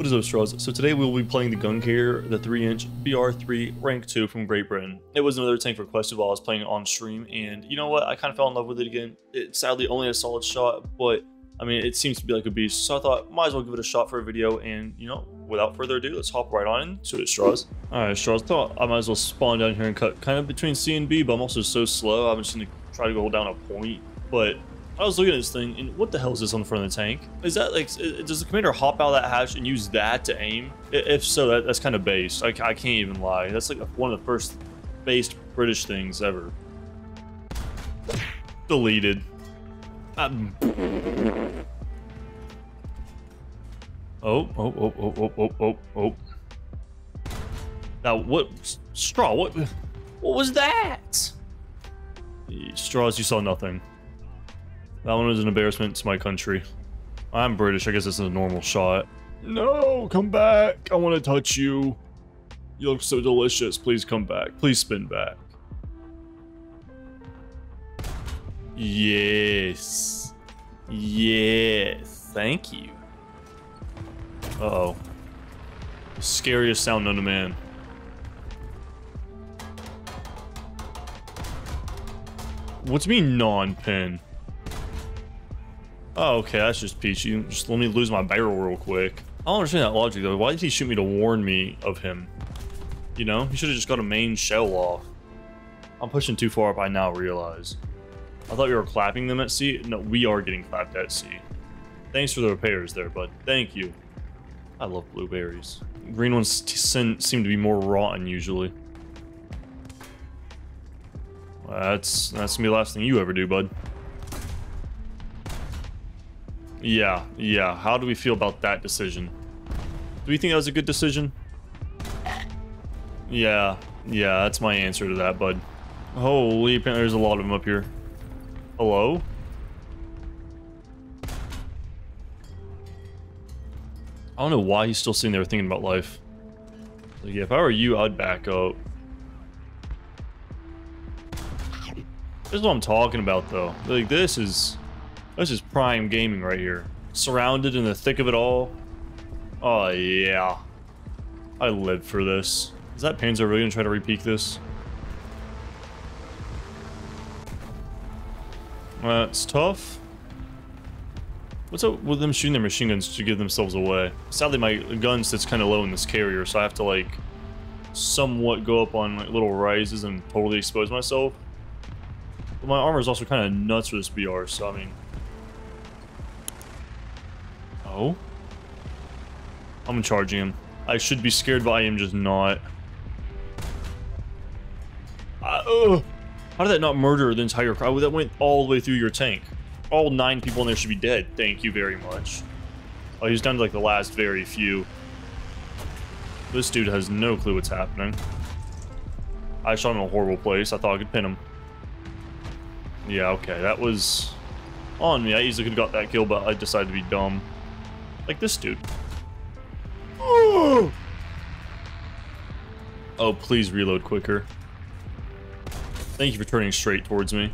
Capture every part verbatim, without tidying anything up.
What is up, straws? So today we will be playing the Gun Carrier, the three inch B R three rank two from Great Britain. It was another tank requested while I was playing it on stream, and you know what? I kind of fell in love with it again. It sadly only had a solid shot, but I mean, it seems to be like a beast, so I thought might as well give it a shot for a video. And you know, without further ado, let's hop right on into it, straws. All right, straws, I thought I might as well spawn down here and cut kind of between C and B, but I'm also so slow. I'm just gonna try to go down a point, but I was looking at this thing, and what the hell is this on the front of the tank? Is that like, does the commander hop out of that hatch and use that to aim? If so, that, that's kind of based. I, I can't even lie. That's like one of the first based British things ever. Deleted. I'm... Oh, oh, oh, oh, oh, oh, oh, oh. Now, what? Straw, what? What was that? Straws, you saw nothing. That one was an embarrassment to my country. I'm British. I guess this is a normal shot. No, come back. I want to touch you. You look so delicious. Please come back. Please spin back. Yes. Yes. Thank you. Uh-oh. The scariest sound known to man. What's mean non-pin? Oh, okay, that's just peachy. Just let me lose my barrel real quick. I don't understand that logic, though. Why did he shoot me to warn me of him? You know, he should have just got a main shell off. I'm pushing too far up, I now realize. I thought we were clapping them at sea. No, we are getting clapped at sea. Thanks for the repairs there, bud. Thank you. I love blueberries. Green ones seem to be more rotten, usually. Well, that's, that's gonna be the last thing you ever do, bud. Yeah, yeah. How do we feel about that decision? Do we think that was a good decision? Yeah, yeah, that's my answer to that, bud. Holy, there's a lot of them up here. Hello? I don't know why he's still sitting there thinking about life. Like, yeah, if I were you, I'd back up. This is what I'm talking about, though. Like, this is... This is prime gaming right here. Surrounded in the thick of it all. Oh, yeah. I live for this. Is that Panzer really gonna try to re-peak this? That's tough. What's up with them shooting their machine guns to give themselves away? Sadly, my gun sits kind of low in this carrier, so I have to, like, somewhat go up on like little rises and totally expose myself. But my armor is also kind of nuts for this B R, so, I mean... Oh? I'm charging him. I should be scared, but I am just not. Uh, oh. How did that not murder the entire crowd? That went all the way through your tank. All nine people in there should be dead. Thank you very much. Oh, he's down to like the last very few. This dude has no clue what's happening. I shot him in a horrible place. I thought I could pin him. Yeah, okay. That was on me. I easily could have got that kill, but I decided to be dumb. Like this dude. Oh, oh please reload quicker. Thank you for turning straight towards me.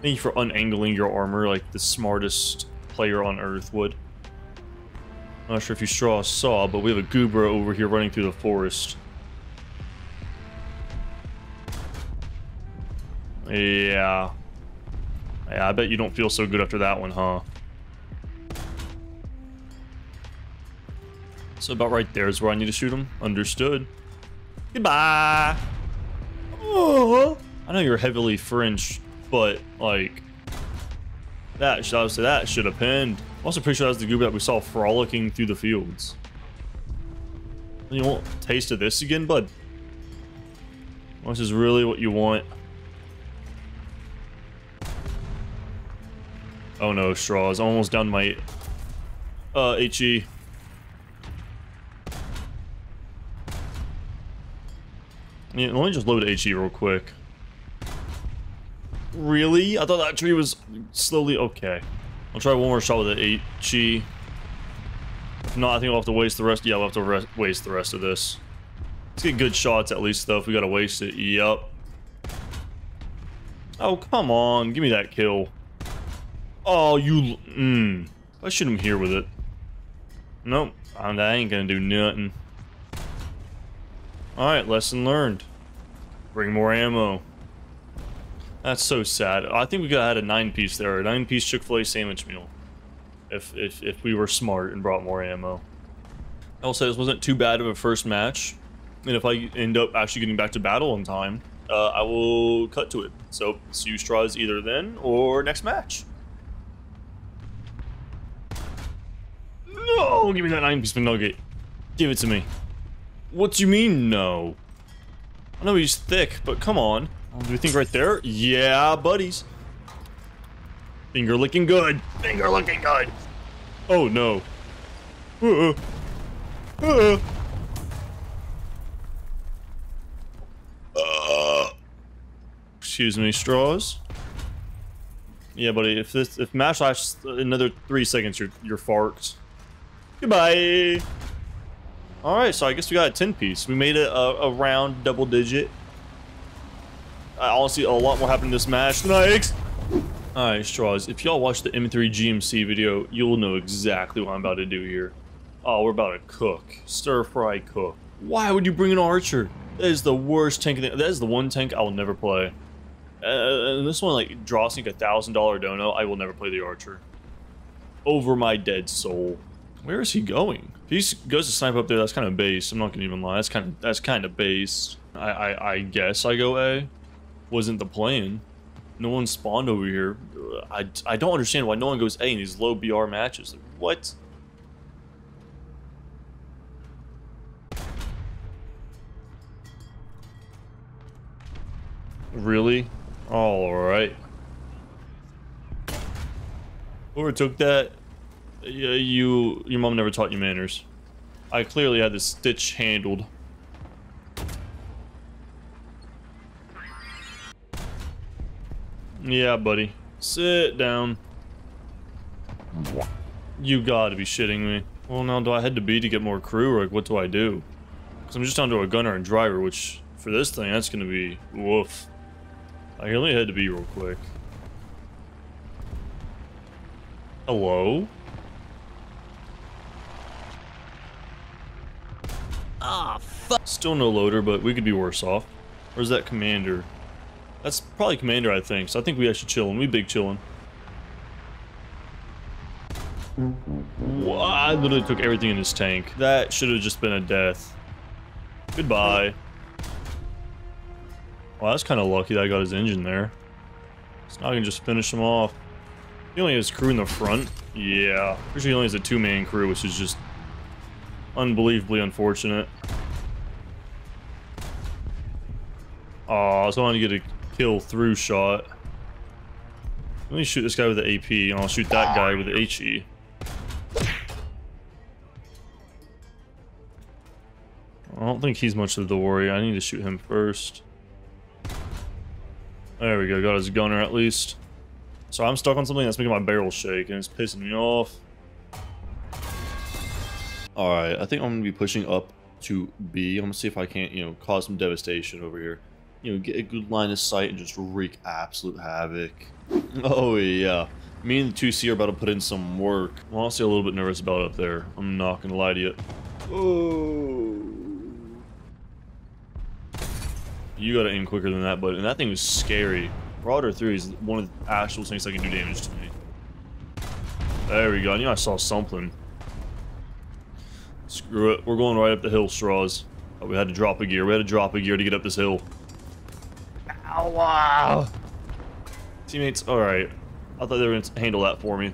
Thank you for unangling your armor like the smartest player on earth would. Not sure if you straw saw, but we have a Goobra over here running through the forest. Yeah. Yeah, I bet you don't feel so good after that one, huh? So about right there is where I need to shoot him. Understood. Goodbye. Oh. I know you're heavily fringed, but like that should obviously that should have pinned. I'm also pretty sure that was the Goobra that we saw frolicking through the fields. You want a taste of this again, bud? This is really what you want. Oh no, straws! I'm almost down to my uh HE. Yeah, let me just load HE real quick. Really? I thought that tree was slowly okay. I'll try one more shot with the HE. If not, I think I'll have to waste the rest. Yeah, I'll have to rest, waste the rest of this. Let's get good shots at least, though. If we gotta waste it, yup. Oh come on, give me that kill. Oh, you... Mm. I shoot him here with it. Nope, I ain't gonna do nothing. Alright, lesson learned. Bring more ammo. That's so sad. I think we could have had a nine-piece there, a nine-piece Chick-fil-A sandwich meal. If, if, if we were smart and brought more ammo. I'll say this wasn't too bad of a first match. And if I end up actually getting back to battle in time, uh, I will cut to it. So, see you straws either then or next match. No! Give me that nine-piece nugget. Give it to me. What do you mean, no? I know he's thick, but come on. Do we think right there? Yeah, buddies. Finger looking good. Finger looking good. Oh, no. Uh-uh. Uh-uh. Uh. Excuse me, straws. Yeah, buddy. If this, if match lasts another three seconds, you're you're farked. Goodbye. All right, so I guess we got a ten-piece. We made a, a a round double digit. I honestly, a lot more happened in this match than I ex- All right, straws. If y'all watched the M three G M C video, you'll know exactly what I'm about to do here. Oh, we're about to cook, stir fry cook. Why would you bring an Archer? That is the worst tank. That is the one tank I will never play. Uh, and this one, like draw sink a thousand dollar dono. I will never play the Archer. Over my dead soul. Where is he going? If he goes to snipe up there, that's kind of base. I'm not gonna even lie. That's kind of that's kind of base. I, I I guess I go A. Wasn't the plan. No one spawned over here. I I don't understand why no one goes A in these low B R matches. Like, what? Really? All right. Whoever took that, yeah, you, your mom never taught you manners. I clearly had this stitch handled. Yeah, buddy. Sit down. You gotta be shitting me. Well, now do I head to B to get more crew, or like, what do I do? Because I'm just down to a gunner and driver, which for this thing, that's gonna be woof. I can only head to B real quick. Hello? Ah, fuck. Still no loader, but we could be worse off. Where's that commander? That's probably commander, I think. So I think we actually chillin'. We big chillin'. Well, I literally took everything in his tank. That should have just been a death. Goodbye. Well, that's kind of lucky that I got his engine there. So now I can just finish him off. He only has crew in the front. Yeah. Pretty sure he only has a two-man crew, which is just unbelievably unfortunate. Aw, I was wanting to get a kill through shot. Let me shoot this guy with the A P, and I'll shoot that guy with the H E. I don't think he's much of the warrior. I need to shoot him first. There we go, got his gunner at least. So I'm stuck on something that's making my barrel shake and it's pissing me off. Alright, I think I'm going to be pushing up to B. I'm going to see if I can't, you know, cause some devastation over here. You know, get a good line of sight and just wreak absolute havoc. Oh yeah, me and the two C are about to put in some work. I'm honestly a little bit nervous about up there. I'm not going to lie to you. Oh. You gotta aim quicker than that, but and that thing was scary. Rotor three is one of the actual things that can do damage to me. There we go. I knew I saw something. Screw it. We're going right up the hill, straws. Oh, we had to drop a gear. We had to drop a gear to get up this hill. Ow, wow. Teammates, alright. I thought they were gonna handle that for me.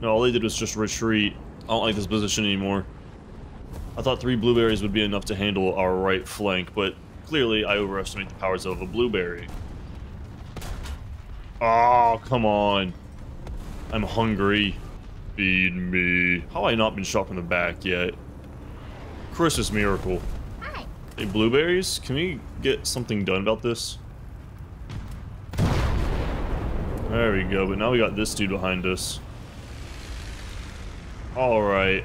No, all they did was just retreat. I don't like this position anymore. I thought three blueberries would be enough to handle our right flank, but clearly, I overestimate the powers of a blueberry. Oh, come on. I'm hungry. Feed me. How have I not been shot from the back yet? Christmas miracle. Hi. Hey, blueberries, can we get something done about this? There we go, but now we got this dude behind us. Alright.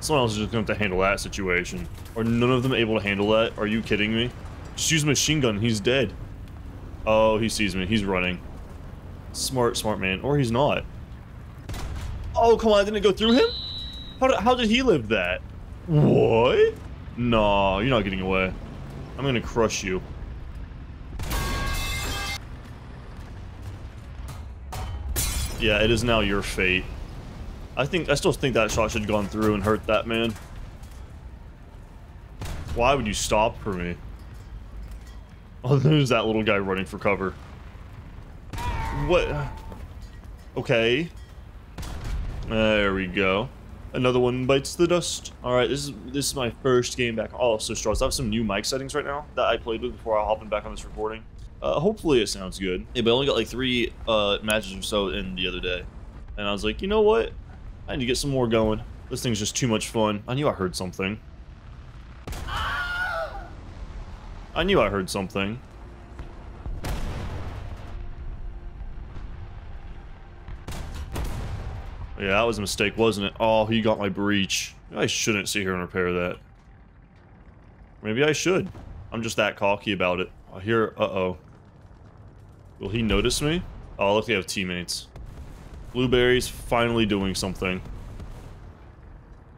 Someone else is just going to have to handle that situation. Are none of them able to handle that? Are you kidding me? Just use a machine gun. He's dead. Oh, he sees me. He's running. Smart, smart man. Or he's not. Oh, come on. Didn't it go through him? How, how did he live that? What? No, you're not getting away. I'm gonna crush you. Yeah, it is now your fate. I think I still think that shot should have gone through and hurt that man. Why would you stop for me? Oh, there's that little guy running for cover. What? Okay. There we go. Another one bites the dust. All right, this is this is my first game back. Oh, so Strauss, I have some new mic settings right now that I played with before I hop in back on this recording. Uh, hopefully it sounds good. Yeah, but I only got like three uh, matches or so in the other day. And I was like, you know what? I need to get some more going. This thing's just too much fun. I knew I heard something. I knew I heard something. Yeah, that was a mistake, wasn't it? Oh, he got my breach. I shouldn't sit here and repair that. Maybe I should. I'm just that cocky about it. I hear, uh-oh. Will he notice me? Oh, look, they have teammates. Blueberry's finally doing something.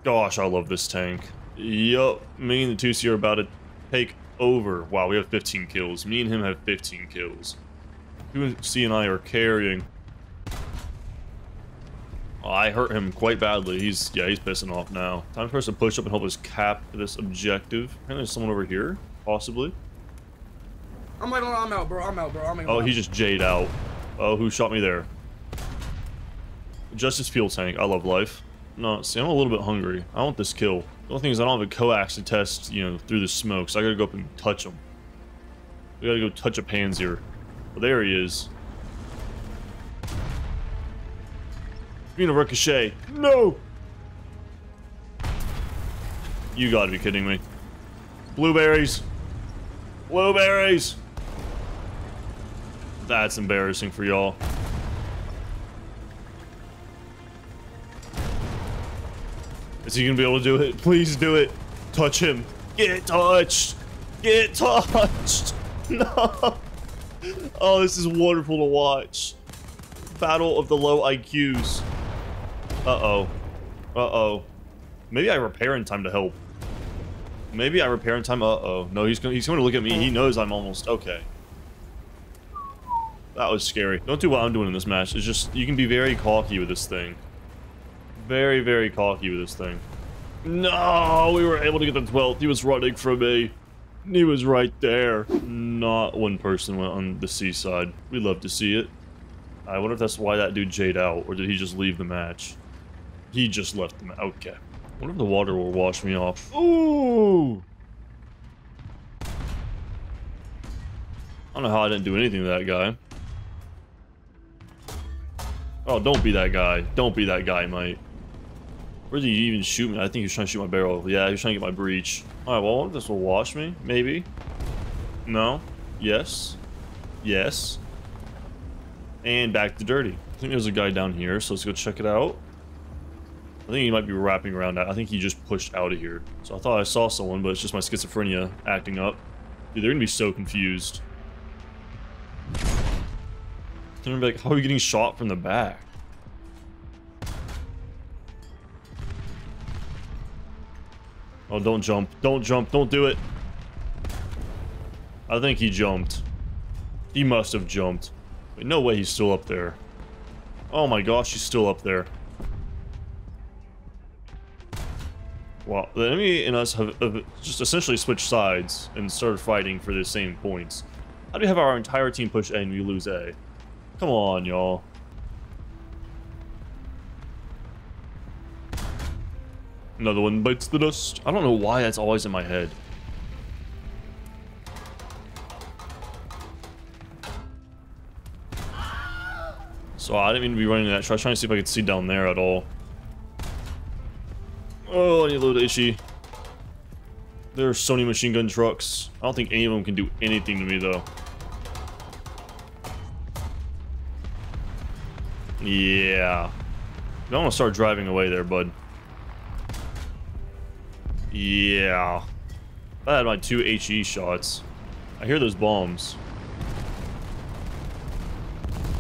Gosh, I love this tank. Yup, me and the two C are about to take over. Wow, we have fifteen kills. Me and him have fifteen kills. two C and I are carrying. Oh, I hurt him quite badly. He's, yeah, he's pissing off now. Time for us to push up and help us cap this objective. Apparently there's someone over here, possibly. I'm waiting. I'm out, bro. I'm out, bro. I'm out. Oh, he just Jade out. Oh, who shot me there? Justice fuel tank. I love life. No, see, I'm a little bit hungry. I want this kill. The only thing is I don't have a coax to test, you know, through the smoke, so I gotta go up and touch him. We gotta go touch a Panzer. Well, there he is. Being a ricochet. No! You gotta be kidding me. Blueberries. Blueberries! That's embarrassing for y'all. Is he gonna be able to do it? Please do it. Touch him. Get touched. Get touched. No. Oh, this is wonderful to watch. Battle of the low I Qs. Uh-oh. Uh-oh. Maybe I repair in time to help. Maybe I repair in time. Uh-oh. No, he's gonna, he's gonna look at me. He knows I'm almost okay. That was scary. Don't do what I'm doing in this match. It's just, you can be very cocky with this thing. Very, very cocky with this thing. No, we were able to get the twelfth. He was running from me. He was right there. Not one person went on the seaside. We love to see it. I wonder if that's why that dude Jade out, or did he just leave the match? He just left the match. Okay. I wonder if the water will wash me off. Ooh! I don't know how I didn't do anything to that guy. Oh, don't be that guy. Don't be that guy, mate. Where did he even shoot me? I think he was trying to shoot my barrel. Yeah, he was trying to get my breach. Alright, well, I wonder if this will wash me. Maybe. No. Yes. Yes. And back to dirty. I think there's a guy down here, so let's go check it out. I think he might be wrapping around. I think he just pushed out of here. So I thought I saw someone, but it's just my schizophrenia acting up. Dude, they're gonna be so confused. They're gonna be like, how are you getting shot from the back? Oh, don't jump. Don't jump. Don't do it. I think he jumped. He must have jumped. Wait, no way he's still up there. Oh my gosh, he's still up there. Wow, the enemy and us have, have just essentially switched sides and started fighting for the same points. How do we have our entire team push A and we lose A? Come on, y'all. Another one bites the dust. I don't know why that's always in my head. So I didn't mean to be running that. I was trying to see if I could see down there at all. Oh, I need a little itchy. There are so many machine gun trucks. I don't think any of them can do anything to me, though. Yeah. I don't want to start driving away there, bud. Yeah. I had my two H E shots. I hear those bombs.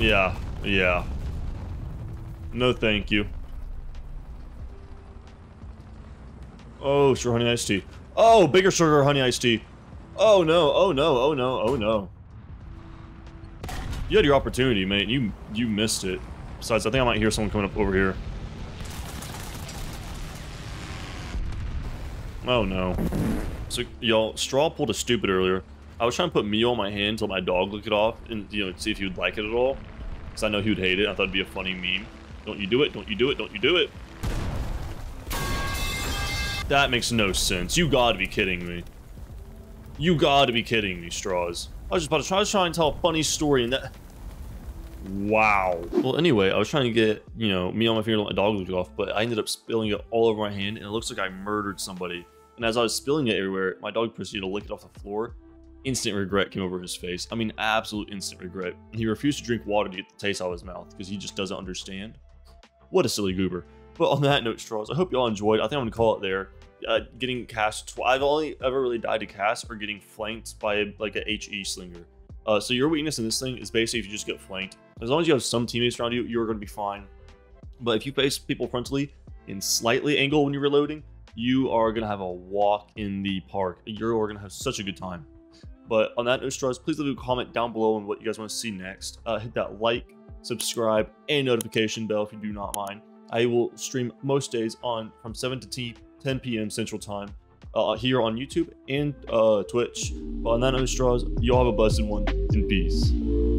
Yeah. Yeah. No, thank you. Oh, sugar honey iced tea. Oh, bigger sugar honey iced tea. Oh no, oh no, oh no, oh no. You had your opportunity, mate. You you missed it. Besides, I think I might hear someone coming up over here. Oh no. So y'all, straw pulled a stupid earlier. I was trying to put meal on my hand till my dog licked it off and, you know, see if he would like it at all. Because I know he would hate it. I thought it'd be a funny meme. Don't you do it, don't you do it, don't you do it. That makes no sense. You gotta be kidding me. You gotta be kidding me, Straws. I was just about to try, I was trying to tell a funny story and that... Wow. Well, anyway, I was trying to get, you know, me on my finger and my dog licked it off, but I ended up spilling it all over my hand and it looks like I murdered somebody. And as I was spilling it everywhere, my dog proceeded to lick it off the floor. Instant regret came over his face. I mean, absolute instant regret. He refused to drink water to get the taste out of his mouth because he just doesn't understand. What a silly goober. But on that note, Straws, I hope y'all enjoyed. I think I'm going to call it there. Uh, getting cast twice. I've only ever really died to cast or getting flanked by like a H E slinger. Uh, so your weakness in this thing is basically if you just get flanked. As long as you have some teammates around you, you're going to be fine. But if you face people frontally and slightly angle when you're reloading, you are going to have a walk in the park. You're going to have such a good time. But on that note, Straws, please leave a comment down below on what you guys want to see next. Uh, hit that like, subscribe, and notification bell if you do not mind. I will stream most days on from seven to ten p m Central Time uh, here on YouTube and uh, Twitch. But on that note, Straws, y'all have a blessed one, and peace.